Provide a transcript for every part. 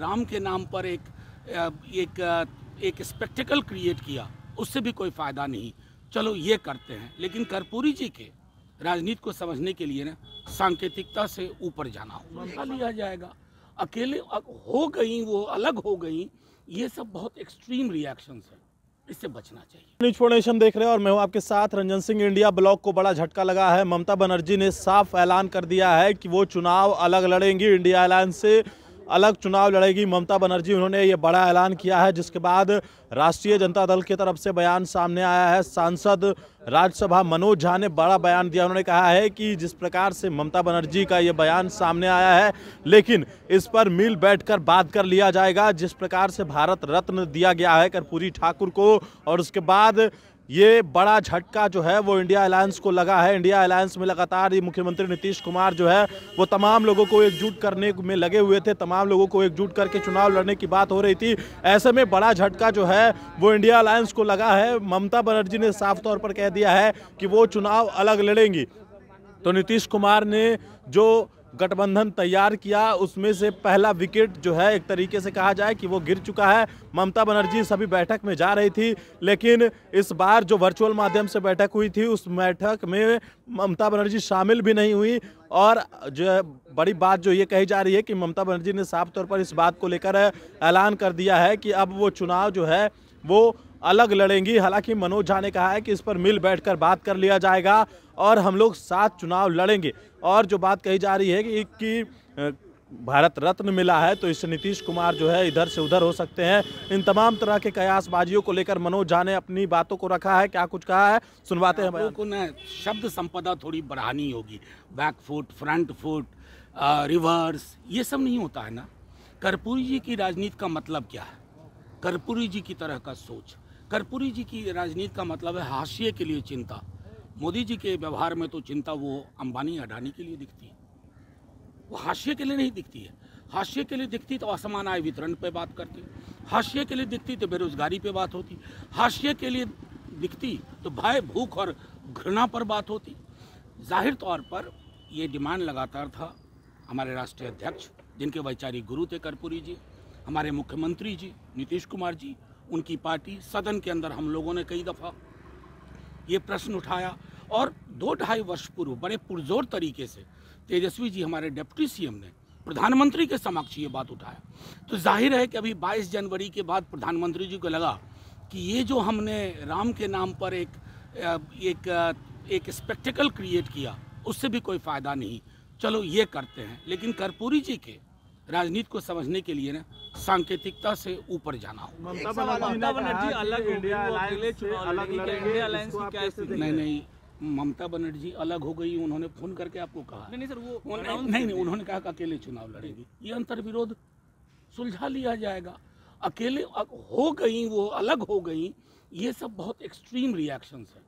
राम के नाम पर एक स्पेक्टिकल क्रिएट किया, उससे भी कोई फ़ायदा नहीं। चलो ये करते हैं, लेकिन कर्पूरी जी के राजनीति को समझने के लिए ना सांकेतिकता से ऊपर जाना होगा, लिया जाएगा। अकेले हो गई, वो अलग हो गई, ये सब बहुत एक्सट्रीम रिएक्शंस हैं, इससे बचना चाहिए। न्यूज फाउंडेशन देख रहे हैं और मैं हूं आपके साथ रंजन सिंह। इंडिया ब्लॉक को बड़ा झटका लगा है। ममता बनर्जी ने साफ ऐलान कर दिया है कि वो चुनाव अलग लड़ेंगी, इंडिया अलायंस से अलग चुनाव लड़ेगी ममता बनर्जी। उन्होंने ये बड़ा ऐलान किया है, जिसके बाद राष्ट्रीय जनता दल की तरफ से बयान सामने आया है। सांसद राज्यसभा मनोज झा ने बड़ा बयान दिया। उन्होंने कहा है कि जिस प्रकार से ममता बनर्जी का ये बयान सामने आया है, लेकिन इस पर मिल बैठकर बात कर लिया जाएगा। जिस प्रकार से भारत रत्न दिया गया है कर्पूरी ठाकुर को, और उसके बाद ये बड़ा झटका जो है वो इंडिया अलायंस को लगा है। इंडिया अलायंस में लगातार ये मुख्यमंत्री नीतीश कुमार जो है वो तमाम लोगों को एकजुट करने में लगे हुए थे, तमाम लोगों को एकजुट करके चुनाव लड़ने की बात हो रही थी। ऐसे में बड़ा झटका जो है वो इंडिया अलायंस को लगा है। ममता बनर्जी ने साफ तौर पर कह दिया है कि वो चुनाव अलग लड़ेंगी। तो नीतीश कुमार ने जो गठबंधन तैयार किया, उसमें से पहला विकेट जो है एक तरीके से कहा जाए कि वो गिर चुका है। ममता बनर्जी सभी बैठक में जा रही थी, लेकिन इस बार जो वर्चुअल माध्यम से बैठक हुई थी, उस बैठक में ममता बनर्जी शामिल भी नहीं हुई। और जो बड़ी बात जो ये कही जा रही है कि ममता बनर्जी ने साफ तौर पर इस बात को लेकर ऐलान कर दिया है कि अब वो चुनाव जो है वो अलग लड़ेंगी। हालांकि मनोज झा ने कहा है कि इस पर मिल बैठकर बात कर लिया जाएगा और हम लोग साथ चुनाव लड़ेंगे। और जो बात कही जा रही है कि भारत रत्न मिला है, तो इससे नीतीश कुमार जो है इधर से उधर हो सकते हैं। इन तमाम तरह के कयासबाजियों को लेकर मनोज झा ने अपनी बातों को रखा है। क्या कुछ कहा है सुनवाते हैं। लोगों को न शब्द संपदा थोड़ी बढ़ानी होगी। Back foot, front foot, reverse, ये सब नहीं होता है ना। कर्पूरी जी की राजनीति का मतलब क्या है? कर्पूरी जी की तरह का सोच। कर्पूरी जी की राजनीति का मतलब है हाशिए के लिए चिंता। मोदी जी के व्यवहार में तो चिंता वो अंबानी अडानी के लिए दिखती है, वो हाशिए के लिए नहीं दिखती है। हाशिए के लिए दिखती तो असमान आय वितरण पे बात करती, हाशिए के लिए दिखती तो बेरोजगारी पे बात होती, हाशिए के लिए दिखती तो भय, भूख और घृणा पर बात होती। जाहिर तौर पर ये डिमांड लगातार था हमारे राष्ट्रीय अध्यक्ष, जिनके वैचारिक गुरु थे कर्पूरी जी, हमारे मुख्यमंत्री जी नीतीश कुमार जी, उनकी पार्टी। सदन के अंदर हम लोगों ने कई दफ़ा ये प्रश्न उठाया और 2-2.5 वर्ष पूर्व बड़े पुरजोर तरीके से तेजस्वी जी हमारे डिप्टी सीएम ने प्रधानमंत्री के समक्ष ये बात उठाया। तो जाहिर है कि अभी 22 जनवरी के बाद प्रधानमंत्री जी को लगा कि ये जो हमने राम के नाम पर एक स्पेक्टिकल क्रिएट किया, उससे भी कोई फ़ायदा नहीं। चलो ये करते हैं, लेकिन कर्पूरी जी के राजनीति को समझने के लिए ना सांकेतिकता से ऊपर जाना होगा। ममता बनर्जी अलग, ममता बनर्जी अलग हो गई, उन्होंने फोन करके आपको कहा? नहीं सर, वो नहीं, उन्होंने कहा कि अकेले चुनाव लड़ेगी। ये अंतर विरोध सुलझा लिया जाएगा। अकेले हो गई, वो अलग हो गई, ये सब बहुत एक्सट्रीम रिएक्शंस हैं,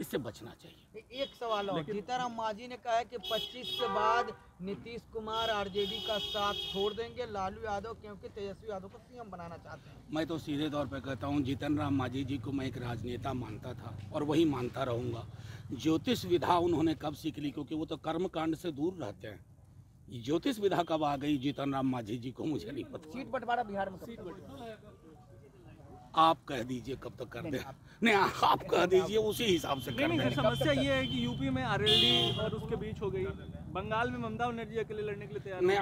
इससे बचना चाहिए। एक सवाल और, जीतन राम मांझी ने कहा है कि 25 के बाद नीतीश कुमार आरजेडी का साथ छोड़ देंगे, लालू यादव क्योंकि तेजस्वी यादव को सीएम बनाना चाहते हैं। मैं तो सीधे तौर पे कहता हूँ, जीतन राम मांझी जी को मैं एक राजनेता मानता था और वही मानता रहूँगा। ज्योतिष विधा उन्होंने कब सीख ली, क्योंकि वो तो कर्मकांड से दूर रहते हैं। ज्योतिष विधा कब आ गई जीतन राम मांझी जी को, मुझे नहीं पता। सीट बंटवारा बिहार में आप कह दीजिए कब तक कर दे, नहीं आप कह दीजिए उसी हिसाब से कर दे। समस्या ये है कि यूपी में आरएलडी और उसके बीच हो गई, बंगाल में ममता बनर्जी अकेले लड़ने के लिए तैयार नहीं।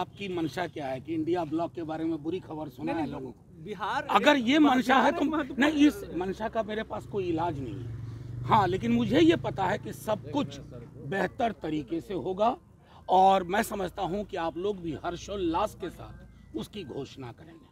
आपकी मंशा क्या है कि इंडिया ब्लॉक के बारे में बुरी खबर सुना है लोगों को? बिहार अगर ये मंशा है तो नहीं, इस मंशा का मेरे पास कोई इलाज नहीं है। हाँ, लेकिन मुझे ये पता है कि सब कुछ बेहतर तरीके से होगा और मैं समझता हूँ कि आप लोग भी हर्षोल्लास के साथ उसकी घोषणा करेंगे।